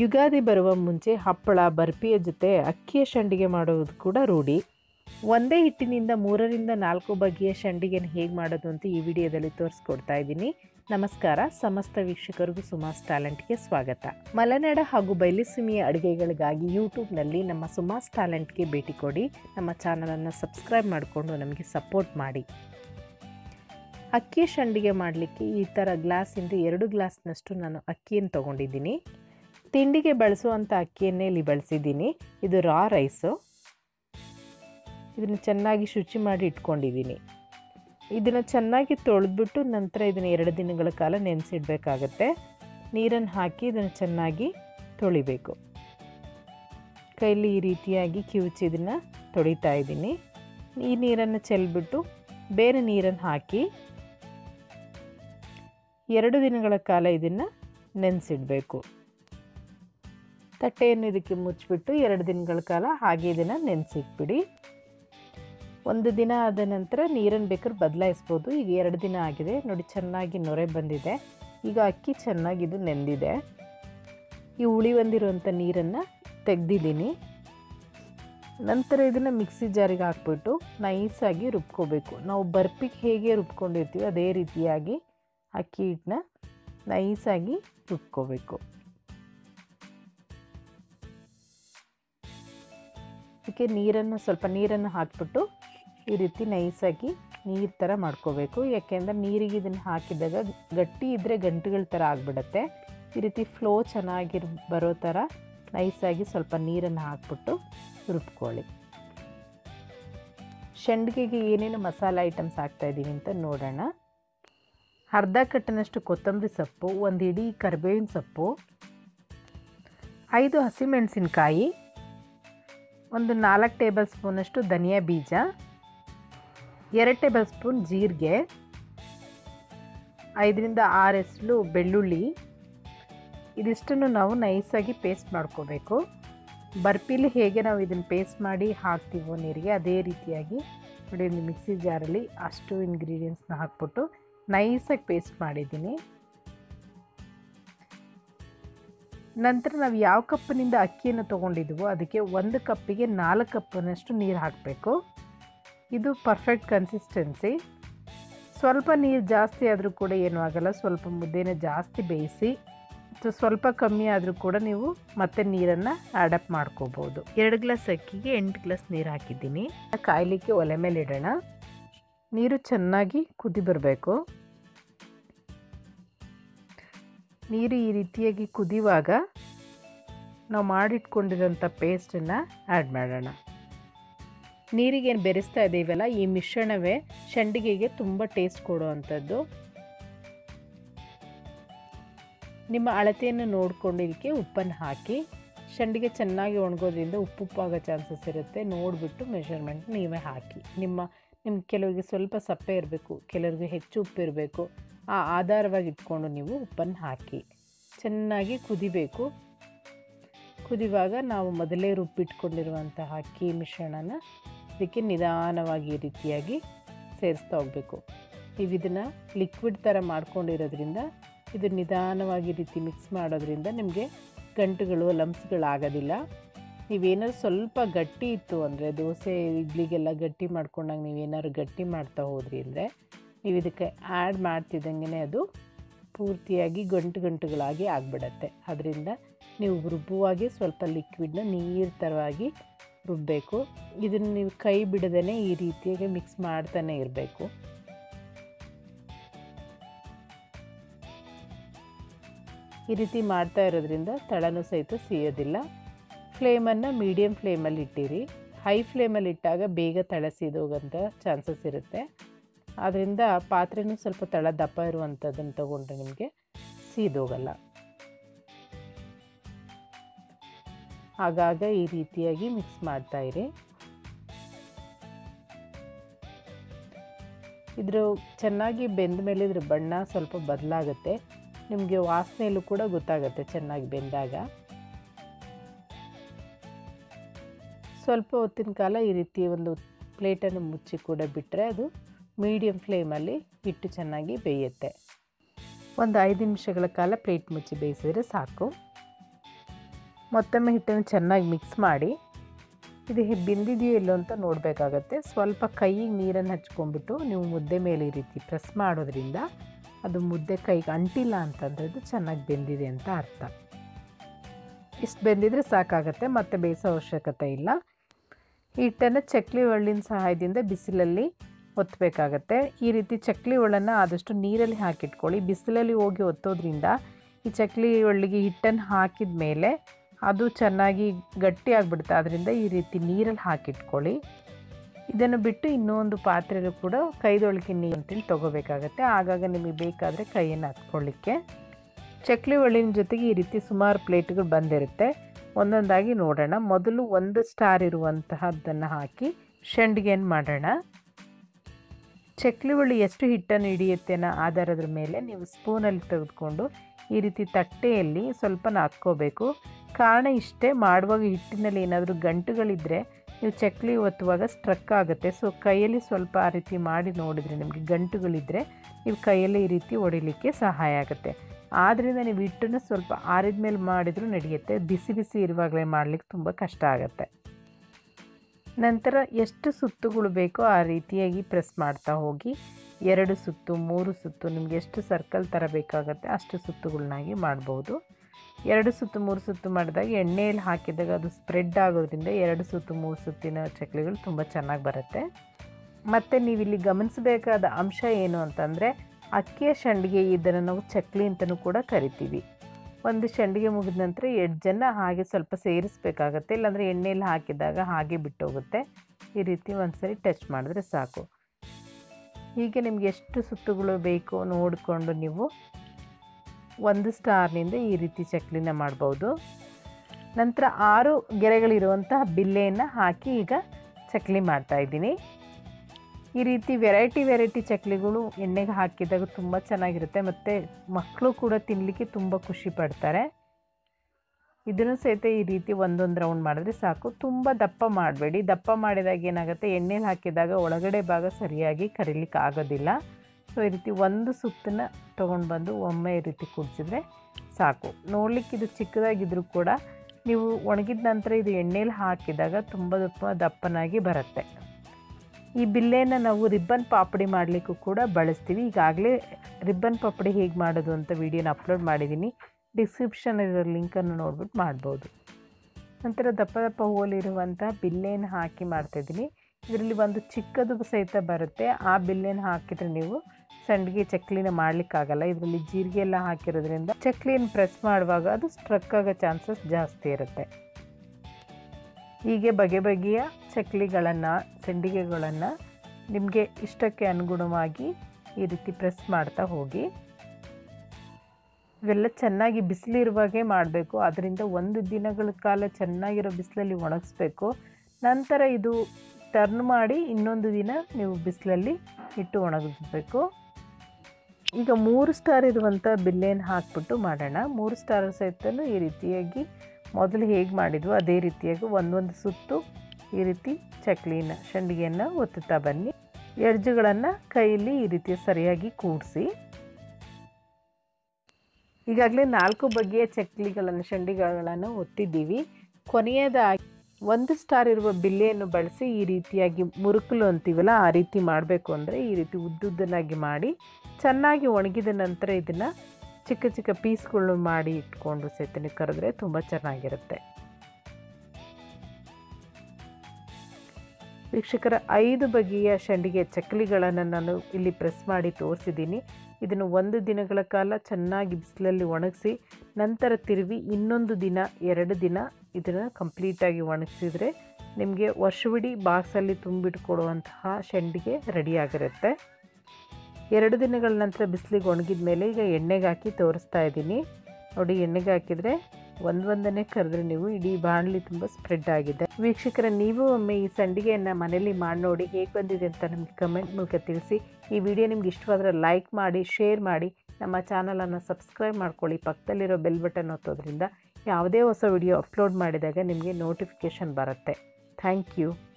ಯುಗಾದಿ ಬರುವ ಮುಂಚೆ ಹಪ್ಪಳ ಬರ್ಪಿಯ ಜೊತೆ ಅಕ್ಕಿಯ ಸಂಡಿಗೆ ಮಾಡೋದು ಕೂಡ ರೂಢಿ. ಒಂದೇ ಹಿಟ್ಟಿನಿಂದ 3 ರಿಂದ 4 ಬಗೆಯ ಸಂಡಿಗೆನ ಹೇಗೆ ಮಾಡೋದು ಅಂತ ಈ ವಿಡಿಯೋದಲ್ಲಿ ತೋರಿಸ್ಕೊಡ್ತಾ ಇದ್ದೀನಿ. ನಮಸ್ಕಾರ, ಸಮಸ್ತ ವೀಕ್ಷಕರಿಗೂ ಸುಮಾಸ್ ಟ್ಯಾಲೆಂಟ್ಗೆ ಸ್ವಾಗತ. ಮಲೆನಾಡ ಹಾಗೂ ಬಯಲುಸೀಮೆಯ ಅಡುಗೆಗಳಿಗಾಗಿ ಯೂಟ್ಯೂಬ್ನಲ್ಲಿ ನಮ್ಮ ಸುಮಾಸ್ ಟ್ಯಾಲೆಂಟ್ಗೆ ಭೇಟಿ ಕೊಡಿ. ನಮ್ಮ ಚಾನಲನ್ನು ಸಬ್ಸ್ಕ್ರೈಬ್ ಮಾಡಿಕೊಂಡು ನಮಗೆ ಸಪೋರ್ಟ್ ಮಾಡಿ. ಅಕ್ಕಿ ಸಂಡಿಗೆ ಮಾಡಲಿಕ್ಕೆ ಈ ಥರ ಗ್ಲಾಸಿಂದ 2 ಗ್ಲಾಸ್ನಷ್ಟು ನಾನು ಅಕ್ಕಿಯನ್ನು ತೊಗೊಂಡಿದ್ದೀನಿ. ತಿಂಡಿಗೆ ಬಳಸುವಂಥ ಅಕ್ಕಿಯನ್ನೇ ಇಲ್ಲಿ ಬಳಸಿದ್ದೀನಿ. ಇದು ರಾ ರೈಸು. ಇದನ್ನು ಚೆನ್ನಾಗಿ ಶುಚಿ ಮಾಡಿ ಇಟ್ಕೊಂಡಿದ್ದೀನಿ. ಇದನ್ನು ಚೆನ್ನಾಗಿ ತೊಳೆದ್ಬಿಟ್ಟು ನಂತರ ಇದನ್ನು 2 ದಿನಗಳ ಕಾಲ ನೆನೆಸಿಡಬೇಕಾಗತ್ತೆ. ನೀರನ್ನು ಹಾಕಿ ಇದನ್ನು ಚೆನ್ನಾಗಿ ತೊಳಿಬೇಕು. ಕೈಲಿ ಈ ರೀತಿಯಾಗಿ ಕಿವುಚಿ ಇದನ್ನು ತೊಳಿತಾ ಇದ್ದೀನಿ. ಈ ನೀರನ್ನು ಚೆಲ್ಬಿಟ್ಟು ಬೇರೆ ನೀರನ್ನು ಹಾಕಿ 2 ದಿನಗಳ ಕಾಲ ಇದನ್ನು ನೆನೆಸಿಡಬೇಕು. ತಟ್ಟೆಯನ್ನು ಇದಕ್ಕೆ ಮುಚ್ಚಿಬಿಟ್ಟು 2 ದಿನಗಳ ಕಾಲ ಹಾಗೆ ಇದನ್ನು ನೆನೆಸಿಟ್ಬಿಡಿ. 1 ದಿನ ಆದ ನಂತರ ನೀರನ್ನು ಬೇಕಾದ್ರೆ ಬದಲಾಯಿಸ್ಬೋದು. ಈಗ 2 ದಿನ ಆಗಿದೆ ನೋಡಿ, ಚೆನ್ನಾಗಿ ನೊರೆ ಬಂದಿದೆ. ಈಗ ಅಕ್ಕಿ ಚೆನ್ನಾಗಿದು ನೆಂದಿದೆ. ಈ ಉಳಿ ಬಂದಿರುವಂಥ ನೀರನ್ನು ತೆಗೆದಿದ್ದೀನಿ. ನಂತರ ಇದನ್ನು ಮಿಕ್ಸಿ ಜಾರಿಗೆ ಹಾಕ್ಬಿಟ್ಟು ನೈಸಾಗಿ ರುಬ್ಕೋಬೇಕು. ನಾವು ಬರ್ಪಿಗೆ ಹೇಗೆ ರುಬ್ಕೊಂಡಿರ್ತೀವಿ ಅದೇ ರೀತಿಯಾಗಿ ಅಕ್ಕಿ ಹಿಟ್ಟನ್ನ ನೈಸಾಗಿ ರುಬ್ಕೋಬೇಕು. ಅದಕ್ಕೆ ಸ್ವಲ್ಪ ನೀರನ್ನು ಹಾಕಿಬಿಟ್ಟು ಈ ರೀತಿ ನೈಸಾಗಿ ನೀರು ಥರ ಮಾಡ್ಕೋಬೇಕು. ಯಾಕೆಂದರೆ ನೀರಿಗೆ ಇದನ್ನು ಹಾಕಿದಾಗ ಗಟ್ಟಿ ಇದ್ದರೆ ಗಂಟುಗಳ ಥರ ಆಗಿಬಿಡುತ್ತೆ. ಈ ರೀತಿ ಫ್ಲೋ ಚೆನ್ನಾಗಿ ಬರೋ ಥರ ನೈಸಾಗಿ ಸ್ವಲ್ಪ ನೀರನ್ನು ಹಾಕ್ಬಿಟ್ಟು ರುಬ್ಕೊಳ್ಳಿ. ಸಂಡಿಗೆಗೆ ಏನೇನು ಮಸಾಲೆ ಐಟಮ್ಸ್ ಹಾಕ್ತಾಯಿದ್ದೀವಿ ಅಂತ ನೋಡೋಣ. 1/2 ಕಟ್ಟಿನಷ್ಟು ಕೊತ್ತಂಬರಿ ಸೊಪ್ಪು, 1 ಹಿಡಿ ಕರಿಬೇವಿನ ಸೊಪ್ಪು, 5 ಹಸಿಮೆಣಸಿನಕಾಯಿ, ಒಂದು 4 ಟೇಬಲ್ ಸ್ಪೂನಷ್ಟು ಧನಿಯಾ ಬೀಜ, 2 ಟೇಬಲ್ ಸ್ಪೂನ್ ಜೀರಿಗೆ, 5 ರಿಂದ 6 ಹೆಸರು ಬೆಳ್ಳುಳ್ಳಿ. ಇದಿಷ್ಟನ್ನು ನಾವು ನೈಸಾಗಿ ಪೇಸ್ಟ್ ಮಾಡ್ಕೋಬೇಕು. ಬರ್ಪಿಲಿ ಹೇಗೆ ನಾವು ಇದನ್ನು ಪೇಸ್ಟ್ ಮಾಡಿ ಹಾಕ್ತೀವೋ ನೀರಿಗೆ ಅದೇ ರೀತಿಯಾಗಿ ನೋಡಿ, ಒಂದು ಮಿಕ್ಸಿ ಜಾರಲ್ಲಿ ಅಷ್ಟು ಇಂಗ್ರೀಡಿಯೆಂಟ್ಸ್ನ ಹಾಕ್ಬಿಟ್ಟು ನೈಸಾಗಿ ಪೇಸ್ಟ್ ಮಾಡಿದ್ದೀನಿ. ನಂತರ ನಾವು ಯಾವ ಕಪ್ಪಿನಿಂದ ಅಕ್ಕಿಯನ್ನು ತೊಗೊಂಡಿದ್ದೀವೋ ಅದಕ್ಕೆ 1 ಕಪ್ಪಿಗೆ 4 ಕಪ್ಪಿನಷ್ಟು ನೀರು ಹಾಕಬೇಕು. ಇದು ಪರ್ಫೆಕ್ಟ್ ಕನ್ಸಿಸ್ಟೆನ್ಸಿ. ಸ್ವಲ್ಪ ನೀರು ಜಾಸ್ತಿ ಆದರೂ ಕೂಡ ಏನೂ ಆಗಲ್ಲ. ಸ್ವಲ್ಪ ಮುದ್ದೆನ ಜಾಸ್ತಿ ಬೇಯಿಸಿ, ಸ್ವಲ್ಪ ಕಮ್ಮಿ ಆದರೂ ಕೂಡ ನೀವು ಮತ್ತೆ ನೀರನ್ನು ಆ್ಯಡ್ ಅಪ್ ಮಾಡ್ಕೋಬೋದು. 2 ಗ್ಲಾಸ್ ಅಕ್ಕಿಗೆ 8 ಗ್ಲಾಸ್ ನೀರು ಹಾಕಿದ್ದೀನಿ. ಕಾಯಲಿಕ್ಕೆ ಒಲೆ ಮೇಲೆ ಇಡೋಣ. ನೀರು ಚೆನ್ನಾಗಿ ಕುದಿ ಬರಬೇಕು. ನೀರು ಈ ರೀತಿಯಾಗಿ ಕುದಿಯುವಾಗ ನಾವು ಮಾಡಿಟ್ಕೊಂಡಿರೋಂಥ ಪೇಸ್ಟನ್ನು ಆ್ಯಡ್ ಮಾಡೋಣ. ನೀರಿಗೇನು ಬೆರೆಸ್ತಾ ಇದ್ದೀವಲ್ಲ ಈ ಮಿಶ್ರಣವೇ ಸಂಡಿಗೆಗೆ ತುಂಬ ಟೇಸ್ಟ್ ಕೊಡುವಂಥದ್ದು. ನಿಮ್ಮ ಅಳತೆಯನ್ನು ನೋಡಿಕೊಂಡು ಇದಕ್ಕೆ ಉಪ್ಪನ್ನು ಹಾಕಿ. ಸಂಡಿಗೆ ಚೆನ್ನಾಗಿ ಒಣಗೋದ್ರಿಂದ ಉಪ್ಪುಪ್ಪಾಗೋ ಚಾನ್ಸಸ್ ಇರುತ್ತೆ. ನೋಡಿಬಿಟ್ಟು ಮೆಷರ್ಮೆಂಟ್ ನೀವೇ ಹಾಕಿ. ನಿಮ್ಗೆ ಕೆಲವರಿಗೆ ಸ್ವಲ್ಪ ಸಪ್ಪೆ ಇರಬೇಕು, ಕೆಲವರಿಗೆ ಹೆಚ್ಚು ಉಪ್ಪಿರಬೇಕು. ಆ ಆಧಾರವಾಗಿ ಇಟ್ಕೊಂಡು ನೀವು ಉಪ್ಪನ್ನು ಹಾಕಿ. ಚೆನ್ನಾಗಿ ಕುದಿಬೇಕು. ಕುದಿವಾಗ ನಾವು ಮೊದಲೇ ರುಬ್ಬಿಟ್ಕೊಂಡಿರುವಂತಹ ಅಕ್ಕಿ ಮಿಶ್ರಣನ ಇದಕ್ಕೆ ನಿಧಾನವಾಗಿ ಈ ರೀತಿಯಾಗಿ ಸೇರಿಸ್ತಾ ಹೋಗಬೇಕು. ನೀವು ಇದನ್ನು ಲಿಕ್ವಿಡ್ ಥರ ಮಾಡ್ಕೊಂಡಿರೋದ್ರಿಂದ ಇದು ನಿಧಾನವಾಗಿ ಈ ರೀತಿ ಮಿಕ್ಸ್ ಮಾಡೋದ್ರಿಂದ ನಿಮಗೆ ಗಂಟುಗಳು ಲಂಪ್ಸ್ಗಳಾಗೋದಿಲ್ಲ. ನೀವೇನಾದ್ರು ಸ್ವಲ್ಪ ಗಟ್ಟಿ ಇತ್ತು ಅಂದರೆ, ದೋಸೆ ಇಡ್ಲಿಗೆಲ್ಲ ಗಟ್ಟಿ ಮಾಡ್ಕೊಂಡಾಗ ನೀವೇನಾದ್ರು ಗಟ್ಟಿ ಮಾಡ್ತಾ ಹೋದ್ರಿ ಅಂದರೆ, ನೀವು ಇದಕ್ಕೆ ಆ್ಯಡ್ ಮಾಡ್ತಿದ್ದಂಗೆ ಅದು ಪೂರ್ತಿಯಾಗಿ ಗಂಟುಗಳಾಗಿ ಆಗಿಬಿಡತ್ತೆ. ಅದರಿಂದ ನೀವು ರುಬ್ಬುವಾಗೆ ಸ್ವಲ್ಪ ಲಿಕ್ವಿಡ್ನ ನೀರು ಥರವಾಗಿ ರುಬ್ಬಬೇಕು. ಇದನ್ನು ನೀವು ಕೈ ಬಿಡದೇ ಈ ರೀತಿಯಾಗಿ ಮಿಕ್ಸ್ ಮಾಡ್ತಾನೆ ಇರಬೇಕು. ಈ ರೀತಿ ಮಾಡ್ತಾ ಇರೋದ್ರಿಂದ ತಳನೂ ಸಹಿತ ಸಿಯೋದಿಲ್ಲ. ಫ್ಲೇಮನ್ನು ಮೀಡಿಯಮ್ ಫ್ಲೇಮಲ್ಲಿ ಇಟ್ಟಿರಿ. ಹೈ ಫ್ಲೇಮಲ್ಲಿ ಇಟ್ಟಾಗ ಬೇಗ ತಳ ಸೀದೋಗಂಥ ಚಾನ್ಸಸ್ ಇರುತ್ತೆ. ಆದ್ದರಿಂದ ಪಾತ್ರೆನೂ ಸ್ವಲ್ಪ ತಳ ದಪ್ಪ ಇರುವಂಥದ್ದನ್ನು ತೊಗೊಂಡ್ರೆ ನಿಮಗೆ ಸೀದೋಗಲ್ಲ. ಆಗಾಗ ಈ ರೀತಿಯಾಗಿ ಮಿಕ್ಸ್ ಮಾಡ್ತಾಯಿರಿ. ಇದ್ರ ಚೆನ್ನಾಗಿ ಬೆಂದ ಮೇಲೆ ಇದ್ರ ಬಣ್ಣ ಸ್ವಲ್ಪ ಬದಲಾಗುತ್ತೆ. ನಿಮಗೆ ವಾಸನೆಯಲ್ಲೂ ಕೂಡ ಗೊತ್ತಾಗುತ್ತೆ ಚೆನ್ನಾಗಿ ಬೆಂದಾಗ. ಸ್ವಲ್ಪ ಹೊತ್ತಿನ ಕಾಲ ಈ ರೀತಿ ಒಂದು ಪ್ಲೇಟನ್ನು ಮುಚ್ಚಿ ಕೂಡ ಬಿಟ್ಟರೆ ಅದು ಮೀಡಿಯಮ್ ಫ್ಲೇಮಲ್ಲಿ ಹಿಟ್ಟು ಚೆನ್ನಾಗಿ ಬೇಯುತ್ತೆ. ಒಂದು 5 ನಿಮಿಷಗಳ ಕಾಲ ಪ್ಲೇಟ್ ಮುಚ್ಚಿ ಬೇಯಿಸಿದರೆ ಸಾಕು. ಮತ್ತೊಮ್ಮೆ ಹಿಟ್ಟನ್ನು ಚೆನ್ನಾಗಿ ಮಿಕ್ಸ್ ಮಾಡಿ ಇದು ಬೆಂದಿದೆಯೋ ಇಲ್ಲೋ ಅಂತ ನೋಡಬೇಕಾಗುತ್ತೆ. ಸ್ವಲ್ಪ ಕೈಗೆ ನೀರನ್ನು ಹಚ್ಕೊಂಡ್ಬಿಟ್ಟು ನೀವು ಮುದ್ದೆ ಮೇಲೆ ಈ ರೀತಿ ಪ್ರೆಸ್ ಮಾಡೋದ್ರಿಂದ ಅದು ಮುದ್ದೆ ಕೈಗೆ ಅಂಟಿಲ್ಲ ಅಂತಂದರೆ ಅದು ಚೆನ್ನಾಗಿ ಬೆಂದಿದೆ ಅಂತ ಅರ್ಥ. ಇಷ್ಟು ಬೆಂದಿದ್ರೆ ಸಾಕಾಗುತ್ತೆ, ಮತ್ತೆ ಬೇಯಿಸೋ ಅವಶ್ಯಕತೆ ಇಲ್ಲ. ಹಿಟ್ಟನ್ನು ಚಕ್ಲಿ ಒಳ್ಳಿನ ಸಹಾಯದಿಂದ ಬಿಸಿಲಲ್ಲಿ ಒತ್ತಬೇಕಾಗತ್ತೆ. ಈ ರೀತಿ ಚಕ್ಲಿ ಒಳ್ಳನ್ನು ಆದಷ್ಟು ನೀರಲ್ಲಿ ಹಾಕಿಟ್ಕೊಳ್ಳಿ. ಬಿಸಿಲಲ್ಲಿ ಹೋಗಿ ಒತ್ತೋದ್ರಿಂದ ಈ ಚಕ್ಲಿ ಒಳ್ಳಿಗೆ ಹಿಟ್ಟನ್ನು ಹಾಕಿದ ಮೇಲೆ ಅದು ಚೆನ್ನಾಗಿ ಗಟ್ಟಿ ಆಗಿಬಿಡುತ್ತೆ. ಅದರಿಂದ ಈ ರೀತಿ ನೀರಲ್ಲಿ ಹಾಕಿಟ್ಕೊಳ್ಳಿ. ಇದನ್ನು ಬಿಟ್ಟು ಇನ್ನೊಂದು ಪಾತ್ರೆಯಲ್ಲೂ ಕೂಡ ಕೈದೊಳಗೆ ನೀರು ಅಂತೇಳಿ ತೊಗೋಬೇಕಾಗತ್ತೆ. ಆಗಾಗ ನಿಮಗೆ ಬೇಕಾದರೆ ಕೈಯನ್ನು ಹಾಕ್ಕೊಳ್ಳಿಕ್ಕೆ. ಚಕ್ಲಿ ಒಳ್ಳಿನ ಜೊತೆಗೆ ಈ ರೀತಿ ಸುಮಾರು ಪ್ಲೇಟ್ಗಳು ಬಂದಿರುತ್ತೆ, ಒಂದೊಂದಾಗಿ ನೋಡೋಣ. ಮೊದಲು ಒಂದು ಸ್ಟಾರ್ ಇರುವಂತಹದ್ದನ್ನು ಹಾಕಿ ಸಂಡಿಗೆಯನ್ನು ಮಾಡೋಣ. ಚಕ್ಲಿ ಒಳ್ಳಿ ಎಷ್ಟು ಹಿಟ್ಟನ್ನು ಹಿಡಿಯುತ್ತೇನೋ ಆಧಾರದ ಮೇಲೆ ನೀವು ಸ್ಪೂನಲ್ಲಿ ತೆಗೆದುಕೊಂಡು ಈ ರೀತಿ ತಟ್ಟೆಯಲ್ಲಿ ಸ್ವಲ್ಪ ನಾದ್ಕೋಬೇಕು. ಕಾರಣ ಇಷ್ಟೇ, ಮಾಡುವಾಗ ಹಿಟ್ಟಿನಲ್ಲಿ ಏನಾದರೂ ಗಂಟುಗಳಿದ್ದರೆ ನೀವು ಚಕ್ಲಿ ಒತ್ತುವಾಗ ಸ್ಟ್ರಕ್ ಆಗುತ್ತೆ. ಸೊ ಕೈಯಲ್ಲಿ ಸ್ವಲ್ಪ ಆ ರೀತಿ ಮಾಡಿ ನೋಡಿದರೆ ನಿಮಗೆ ಗಂಟುಗಳಿದ್ದರೆ ನೀವು ಕೈಯಲ್ಲಿ ಈ ರೀತಿ ಹೊಡಿಲಿಕ್ಕೆ ಸಹಾಯ ಆಗುತ್ತೆ. ಆದ್ದರಿಂದ ನೀವು ಹಿಟ್ಟನ್ನು ಸ್ವಲ್ಪ ಆರಿದ ಮೇಲೆ ಮಾಡಿದರೂ ನಡೆಯುತ್ತೆ. ಬಿಸಿ ಬಿಸಿ ಇರುವಾಗಲೇ ಮಾಡಲಿಕ್ಕೆ ತುಂಬ ಕಷ್ಟ ಆಗುತ್ತೆ. ನಂತರ ಎಷ್ಟು ಸುತ್ತುಗಳು ಬೇಕೋ ಆ ರೀತಿಯಾಗಿ ಪ್ರೆಸ್ ಮಾಡ್ತಾ ಹೋಗಿ 2 ಸುತ್ತು 3 ಸುತ್ತು ನಿಮಗೆ ಎಷ್ಟು ಸರ್ಕಲ್ ಥರ ಬೇಕಾಗುತ್ತೆ ಅಷ್ಟು ಸುತ್ತುಗಳನ್ನಾಗಿ ಮಾಡ್ಬೋದು. 2 ಸುತ್ತು 3 ಸುತ್ತು ಮಾಡಿದಾಗ ಎಣ್ಣೆಯಲ್ಲಿ ಹಾಕಿದಾಗ ಅದು ಸ್ಪ್ರೆಡ್ ಆಗೋದ್ರಿಂದ 2 ಸುತ್ತು 3 ಸುತ್ತಿನ ಚಕ್ಲಿಗಳು ತುಂಬ ಚೆನ್ನಾಗಿ ಬರುತ್ತೆ. ಮತ್ತು ನೀವಿಲ್ಲಿ ಗಮನಿಸಬೇಕಾದ ಅಂಶ ಏನು ಅಂತಂದರೆ, ಅಕ್ಕಿಯ ಸಂಡಿಗೆ ಇದನ್ನು ನಾವು ಚಕ್ಲಿ ಅಂತಲೂ ಕೂಡ ಕರಿತೀವಿ. ಒಂದು ಸಂಡಿಗೆ ಮುಗಿದ ನಂತರ ಎಡ್ಜನ್ನು ಹಾಗೆ ಸ್ವಲ್ಪ ಸೇರಿಸಬೇಕಾಗತ್ತೆ, ಇಲ್ಲಾಂದರೆ ಎಣ್ಣೆಯಲ್ಲಿ ಹಾಕಿದಾಗ ಹಾಗೆ ಬಿಟ್ಟೋಗುತ್ತೆ. ಈ ರೀತಿ ಒಂದು ಸರಿ ಟಚ್ ಮಾಡಿದ್ರೆ ಸಾಕು. ಹೀಗೆ ನಿಮ್ಗೆ ಎಷ್ಟು ಸುತ್ತುಗಳು ಬೇಕು ನೋಡಿಕೊಂಡು ನೀವು 1 ಸ್ಟಾರ್ನಿಂದ ಈ ರೀತಿ ಚಕ್ಲಿನ ಮಾಡ್ಬೋದು. ನಂತರ 6 ಗೆರೆಗಳಿರುವಂತಹ ಬಿಲ್ಲೆಯನ್ನು ಹಾಕಿ ಈಗ ಚಕ್ಲಿ ಮಾಡ್ತಾಯಿದ್ದೀನಿ. ಈ ರೀತಿ ವೆರೈಟಿ ವೆರೈಟಿ ಚಕ್ಲಿಗಳು ಎಣ್ಣೆಗೆ ಹಾಕಿದಾಗ ತುಂಬ ಚೆನ್ನಾಗಿರುತ್ತೆ, ಮತ್ತು ಮಕ್ಕಳು ಕೂಡ ತಿನ್ನಲಿಕ್ಕೆ ತುಂಬ ಖುಷಿ ಪಡ್ತಾರೆ. ಇದನ್ನು ಸಹಿತ ಈ ರೀತಿ ಒಂದೊಂದು ರೌಂಡ್ ಮಾಡಿದ್ರೆ ಸಾಕು. ತುಂಬ ದಪ್ಪ ಮಾಡಬೇಡಿ, ದಪ್ಪ ಮಾಡಿದಾಗ ಏನಾಗುತ್ತೆ, ಎಣ್ಣೆಲಿ ಹಾಕಿದಾಗ ಒಳಗಡೆ ಭಾಗ ಸರಿಯಾಗಿ ಕರಿಲಿಕ್ಕೆ ಆಗೋದಿಲ್ಲ. ಸೊ ಈ ರೀತಿ ಒಂದು ಸುತ್ತನ್ನು ತೊಗೊಂಡು ಬಂದು ಒಮ್ಮೆ ಈ ರೀತಿ ಕುಡಿಸಿದ್ರೆ ಸಾಕು. ನೋಡಲಿಕ್ಕೆ ಇದು ಚಿಕ್ಕದಾಗಿದ್ದರೂ ಕೂಡ ನೀವು ಒಣಗಿದ ನಂತರ ಇದು ಎಣ್ಣೆಲಿ ಹಾಕಿದಾಗ ತುಂಬ ದಪ್ಪನಾಗಿ ಬರುತ್ತೆ. ಈ ಬಿಲ್ಲೆಯನ್ನು ನಾವು ರಿಬ್ಬನ್ ಪಾಪಡಿ ಮಾಡಲಿಕ್ಕೂ ಕೂಡ ಬಳಸ್ತೀವಿ. ಈಗಾಗಲೇ ರಿಬ್ಬನ್ ಪಾಪಡಿ ಹೇಗೆ ಮಾಡೋದು ಅಂತ ವಿಡಿಯೋನ ಅಪ್ಲೋಡ್ ಮಾಡಿದ್ದೀನಿ, ಡಿಸ್ಕ್ರಿಪ್ಷನಲ್ಲಿರೋ ಲಿಂಕನ್ನು ನೋಡ್ಬಿಟ್ಟು ಮಾಡ್ಬೋದು. ನಂತರ ದಪ್ಪ ದಪ್ಪ ಹೋಲಿರುವಂಥ ಬಿಲ್ಲೆಯನ್ನು ಹಾಕಿ ಮಾಡ್ತಾಯಿದ್ದೀನಿ. ಇದರಲ್ಲಿ ಒಂದು ಚಿಕ್ಕದು ಸಹಿತ ಬರುತ್ತೆ, ಆ ಬಿಲ್ಲೆಯನ್ನು ಹಾಕಿದರೆ ನೀವು ಸಂಡಿಗೆ ಚಕ್ಲಿನ ಮಾಡಲಿಕ್ಕಾಗಲ್ಲ. ಇದರಲ್ಲಿ ಜೀರಿಗೆ ಎಲ್ಲ ಹಾಕಿರೋದ್ರಿಂದ ಚಕ್ಲಿಯನ್ನು ಪ್ರೆಸ್ ಮಾಡುವಾಗ ಅದು ಸ್ಟ್ರಕ್ ಆಗೋ ಚಾನ್ಸಸ್ ಜಾಸ್ತಿ ಇರುತ್ತೆ. ಹೀಗೆ ಬಗೆ ಬಗೆಯ ಚಕ್ಲಿಗಳನ್ನು, ಸಂಡಿಗೆಗಳನ್ನು ನಿಮಗೆ ಇಷ್ಟಕ್ಕೆ ಅನುಗುಣವಾಗಿ ಈ ರೀತಿ ಪ್ರೆಸ್ ಮಾಡ್ತಾ ಹೋಗಿ. ಇವೆಲ್ಲ ಚೆನ್ನಾಗಿ ಬಿಸಿಲಿರುವಾಗೆ ಮಾಡಬೇಕು, ಅದರಿಂದ ಒಂದು ದಿನಗಳ ಕಾಲ ಚೆನ್ನಾಗಿರೋ ಬಿಸಿಲಲ್ಲಿ ಒಣಗಿಸ್ಬೇಕು. ನಂತರ ಇದು ಟರ್ನ್ ಮಾಡಿ ಇನ್ನೊಂದು ದಿನ ನೀವು ಬಿಸಿಲಲ್ಲಿ ಇಟ್ಟು ಒಣಗಿಸ್ಬೇಕು. ಈಗ 3 ಸ್ಟಾರ್ ಇರುವಂಥ ಬಿಲ್ಲೆಯನ್ನು ಹಾಕ್ಬಿಟ್ಟು ಮಾಡೋಣ. 3 ಸ್ಟಾರ್ ಸಹಿತನೂ ಈ ರೀತಿಯಾಗಿ ಮೊದಲು ಹೇಗೆ ಮಾಡಿದ್ವು ಅದೇ ರೀತಿಯಾಗಿ ಒಂದೊಂದು ಸುತ್ತು ಈ ರೀತಿ ಚಕ್ಲಿನ ಸಂಡಿಗೆಯನ್ನು ಒತ್ತುತ್ತಾ ಬನ್ನಿ. ಎಡ್ಜುಗಳನ್ನು ಕೈಯಲ್ಲಿ ಈ ರೀತಿ ಸರಿಯಾಗಿ ಕೂಡಿಸಿ. ಈಗಾಗಲೇ 4 ಬಗೆಯ ಚಕ್ಲಿಗಳನ್ನು, ಸಂಡಿಗೆಗಳನ್ನು ಒತ್ತಿದ್ದೀವಿ. ಕೊನೆಯದಾಗಿ 1 ಸ್ಟಾರ್ ಇರುವ ಬಿಲ್ಲೆಯನ್ನು ಬಳಸಿ ಈ ರೀತಿಯಾಗಿ ಮುರುಕಲು ಅಂತೀವಲ್ಲ ಆ ರೀತಿ ಮಾಡಬೇಕು. ಅಂದರೆ ಈ ರೀತಿ ಉದ್ದುದ್ದನಾಗಿ ಮಾಡಿ ಚೆನ್ನಾಗಿ ಒಣಗಿದ ನಂತರ ಇದನ್ನು ಚಿಕ್ಕ ಚಿಕ್ಕ ಪೀಸ್ಗಳು ಮಾಡಿ ಇಟ್ಕೊಂಡು ಸಹಿತ ಕರೆದ್ರೆ ತುಂಬ ಚೆನ್ನಾಗಿರುತ್ತೆ. ವೀಕ್ಷಕರ, 5 ಬಗೆಯ ಸಂಡಿಗೆ ಚಕ್ಲಿಗಳನ್ನು ನಾನು ಇಲ್ಲಿ ಪ್ರೆಸ್ ಮಾಡಿ ತೋರಿಸಿದ್ದೀನಿ. ಇದನ್ನು ಒಂದು ದಿನಗಳ ಕಾಲ ಚೆನ್ನಾಗಿ ಬಿಸಿಲಲ್ಲಿ ಒಣಗಿಸಿ ನಂತರ ತಿರುವಿ ಇನ್ನೊಂದು ದಿನ 2 ದಿನ ಇದನ್ನು ಕಂಪ್ಲೀಟಾಗಿ ಒಣಗಿಸಿದರೆ ನಿಮಗೆ ವರ್ಷವಿಡೀ ಬಾಕ್ಸಲ್ಲಿ ತುಂಬಿಟ್ಕೊಡುವಂತಹ ಸಂಡಿಗೆ ರೆಡಿಯಾಗಿರುತ್ತೆ. 2 ದಿನಗಳ ನಂತರ ಬಿಸಿಲಿಗೆ ಒಣಗಿದ ಮೇಲೆ ಈಗ ಎಣ್ಣೆಗೆ ಹಾಕಿ ತೋರಿಸ್ತಾ ಇದ್ದೀನಿ. ನೋಡಿ, ಎಣ್ಣೆಗೆ ಹಾಕಿದರೆ ಒಂದೊಂದನ್ನೇ ಕರೆದ್ರೆ ನೀವು ಇಡೀ ಬಾಣಲಿ ತುಂಬ ಸ್ಪ್ರೆಡ್ ಆಗಿದೆ. ವೀಕ್ಷಕರ, ನೀವು ಒಮ್ಮೆ ಈ ಸಂಡಿಗೆಯನ್ನು ಮನೇಲಿ ಮಾಡಿ ನೋಡಿ ಹೇಗೆ ಬಂದಿದೆ ಅಂತ ನಮಗೆ ಕಮೆಂಟ್ ಮೂಲಕ ತಿಳಿಸಿ. ಈ ವಿಡಿಯೋ ನಿಮ್ಗೆ ಇಷ್ಟವಾದರೆ ಲೈಕ್ ಮಾಡಿ, ಶೇರ್ ಮಾಡಿ, ನಮ್ಮ ಚಾನಲನ್ನು ಸಬ್ಸ್ಕ್ರೈಬ್ ಮಾಡ್ಕೊಳ್ಳಿ. ಪಕ್ಕದಲ್ಲಿರೋ ಬೆಲ್ ಬಟನ್ ಒತ್ತೋದ್ರಿಂದ ಯಾವುದೇ ಹೊಸ ವಿಡಿಯೋ ಅಪ್ಲೋಡ್ ಮಾಡಿದಾಗ ನಿಮಗೆ ನೋಟಿಫಿಕೇಷನ್ ಬರುತ್ತೆ. Thank you.